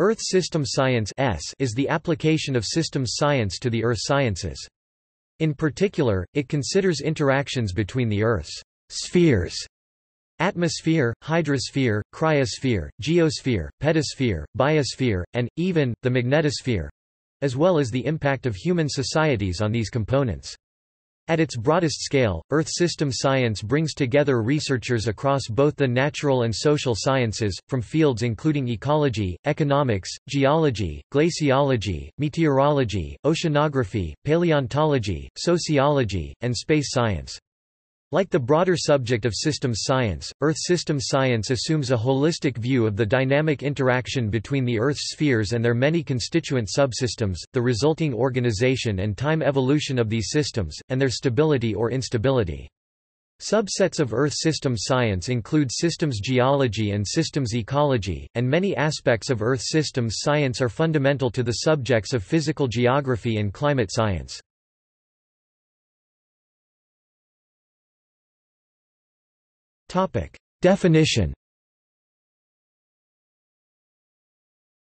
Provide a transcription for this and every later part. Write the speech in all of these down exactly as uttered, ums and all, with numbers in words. Earth System Science is the application of systems science to the earth sciences. In particular, it considers interactions between the Earth's spheres, atmosphere, hydrosphere, cryosphere, geosphere, pedosphere, biosphere, and, even, the magnetosphere, as well as the impact of human societies on these components. At its broadest scale, Earth system science brings together researchers across both the natural and social sciences, from fields including ecology, economics, geology, glaciology, meteorology, oceanography, paleontology, sociology, and space science. Like the broader subject of systems science, Earth system science assumes a holistic view of the dynamic interaction between the Earth's spheres and their many constituent subsystems, the resulting organization and time evolution of these systems, and their stability or instability. Subsets of Earth system science include systems geology and systems ecology, and many aspects of Earth systems science are fundamental to the subjects of physical geography and climate science. Definition.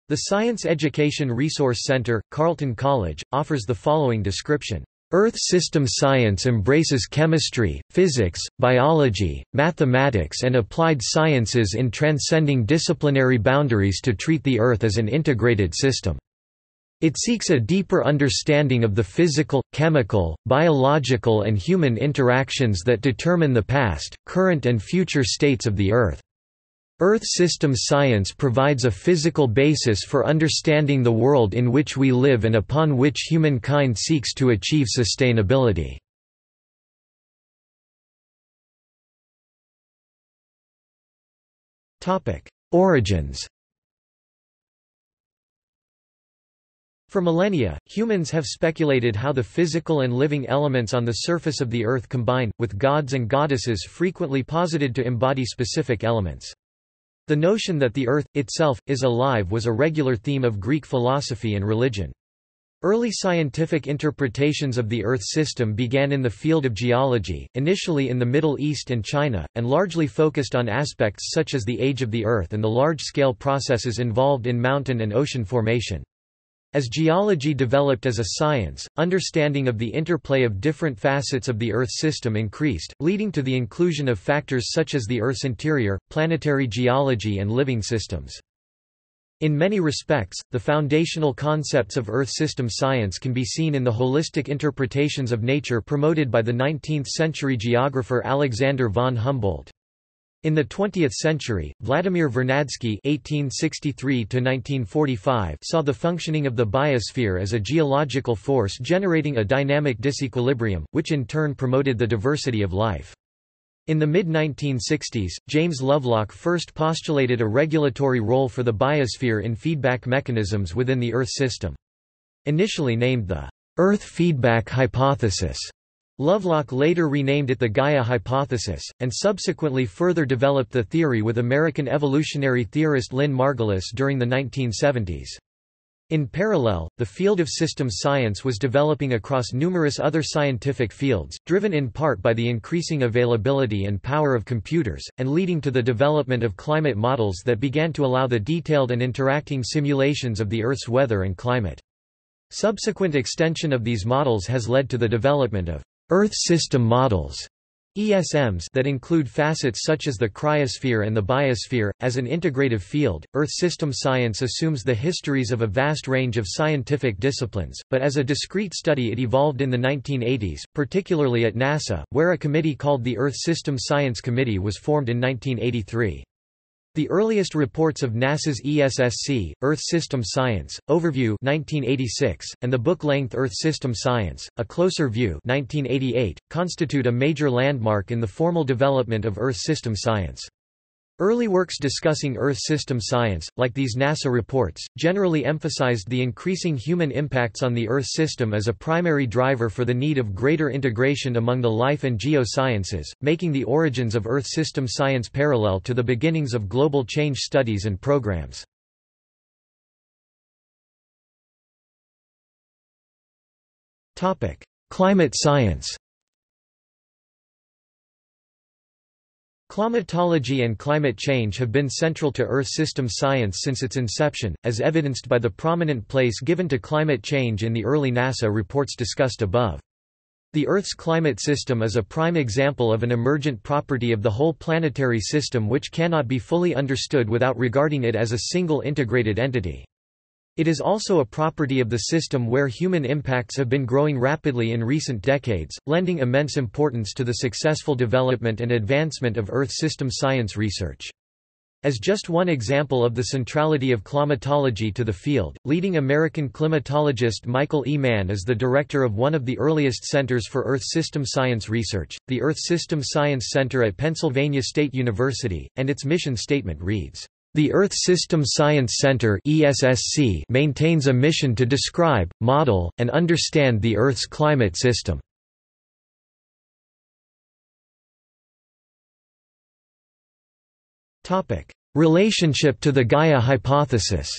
The Science Education Resource Center, Carleton College, offers the following description. Earth system science embraces chemistry, physics, biology, mathematics and applied sciences in transcending disciplinary boundaries to treat the Earth as an integrated system. It seeks a deeper understanding of the physical, chemical, biological and human interactions that determine the past, current and future states of the Earth. Earth system science provides a physical basis for understanding the world in which we live and upon which humankind seeks to achieve sustainability. Origins. For millennia, humans have speculated how the physical and living elements on the surface of the Earth combine, with gods and goddesses frequently posited to embody specific elements. The notion that the Earth, itself, is alive was a regular theme of Greek philosophy and religion. Early scientific interpretations of the Earth system began in the field of geology, initially in the Middle East and China, and largely focused on aspects such as the age of the Earth and the large-scale processes involved in mountain and ocean formation. As geology developed as a science, understanding of the interplay of different facets of the Earth system increased, leading to the inclusion of factors such as the Earth's interior, planetary geology and living systems. In many respects, the foundational concepts of Earth system science can be seen in the holistic interpretations of nature promoted by the nineteenth century geographer Alexander von Humboldt. In the twentieth century, Vladimir Vernadsky (eighteen sixty-three to nineteen forty-five) saw the functioning of the biosphere as a geological force generating a dynamic disequilibrium, which in turn promoted the diversity of life. In the mid nineteen sixties, James Lovelock first postulated a regulatory role for the biosphere in feedback mechanisms within the Earth system. Initially named the Earth feedback hypothesis, Lovelock later renamed it the Gaia hypothesis, and subsequently further developed the theory with American evolutionary theorist Lynn Margulis during the nineteen seventies. In parallel, the field of systems science was developing across numerous other scientific fields, driven in part by the increasing availability and power of computers, and leading to the development of climate models that began to allow the detailed and interacting simulations of the Earth's weather and climate. Subsequent extension of these models has led to the development of Earth system models (E S Ms) that include facets such as the cryosphere and the biosphere. As an integrative field, Earth system science assumes the histories of a vast range of scientific disciplines, but as a discrete study it evolved in the nineteen eighties, particularly at NASA, where a committee called the Earth System Science Committee was formed in nineteen eighty-three. The earliest reports of NASA's E S S C, Earth System Science, Overview nineteen eighty-six, and the book-length Earth System Science, A Closer View nineteen eighty-eight, constitute a major landmark in the formal development of Earth System Science. Early works discussing Earth system science, like these NASA reports, generally emphasized the increasing human impacts on the Earth system as a primary driver for the need of greater integration among the life and geosciences, making the origins of Earth system science parallel to the beginnings of global change studies and programs. Climate science. Climatology and climate change have been central to Earth system science since its inception, as evidenced by the prominent place given to climate change in the early NASA reports discussed above. The Earth's climate system is a prime example of an emergent property of the whole planetary system which cannot be fully understood without regarding it as a single integrated entity. It is also a property of the system where human impacts have been growing rapidly in recent decades, lending immense importance to the successful development and advancement of Earth system science research. As just one example of the centrality of climatology to the field, leading American climatologist Michael E. Mann is the director of one of the earliest centers for Earth system science research, the Earth System Science Center at Pennsylvania State University, and its mission statement reads, "The Earth System Science Center (E S S C) maintains a mission to describe, model, and understand the Earth's climate system." Topic: Relationship to the Gaia hypothesis.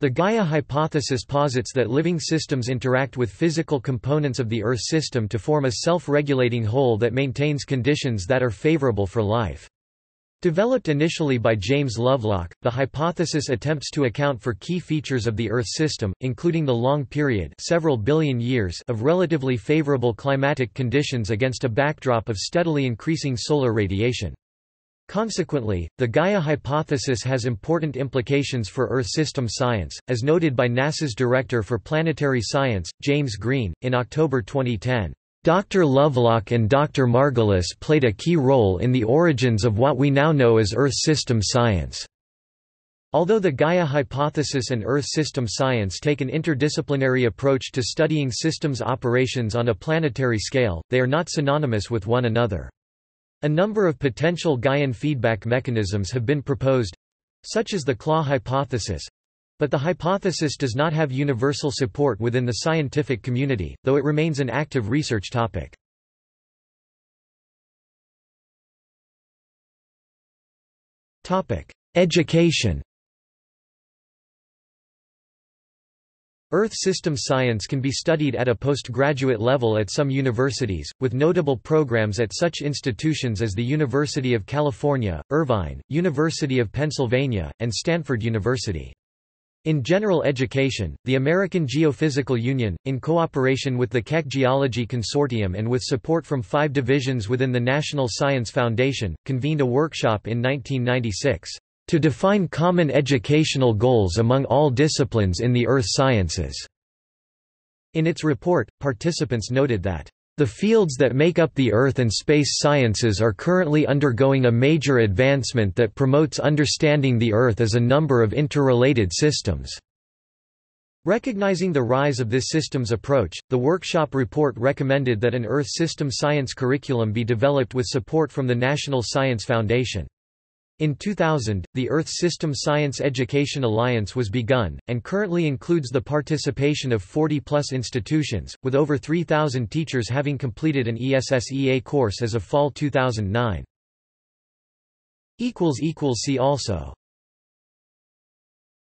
The Gaia hypothesis posits that living systems interact with physical components of the Earth system to form a self-regulating whole that maintains conditions that are favorable for life. Developed initially by James Lovelock, the hypothesis attempts to account for key features of the Earth system, including the long period, several billion years, of relatively favorable climatic conditions against a backdrop of steadily increasing solar radiation. Consequently, the Gaia hypothesis has important implications for Earth system science, as noted by NASA's Director for Planetary Science, James Green, in October twenty ten. Doctor Lovelock and Doctor Margulis played a key role in the origins of what we now know as Earth system science. Although the Gaia hypothesis and Earth system science take an interdisciplinary approach to studying systems operations on a planetary scale, they are not synonymous with one another. A number of potential Gaian feedback mechanisms have been proposed, such as the claw hypothesis, but the hypothesis does not have universal support within the scientific community, though it remains an active research topic. Education. Earth system science can be studied at a postgraduate level at some universities, with notable programs at such institutions as the University of California, Irvine, University of Pennsylvania, and Stanford University. In general education, the American Geophysical Union, in cooperation with the Keck Geology Consortium and with support from five divisions within the National Science Foundation, convened a workshop in nineteen ninety-six. To define common educational goals among all disciplines in the earth sciences. In its report, participants noted that, "...the fields that make up the earth and space sciences are currently undergoing a major advancement that promotes understanding the earth as a number of interrelated systems." Recognizing the rise of this systems approach, the workshop report recommended that an Earth system science curriculum be developed with support from the National Science Foundation. In two thousand, the Earth System Science Education Alliance was begun, and currently includes the participation of forty-plus institutions, with over three thousand teachers having completed an E S S E A course as of fall two thousand nine. See also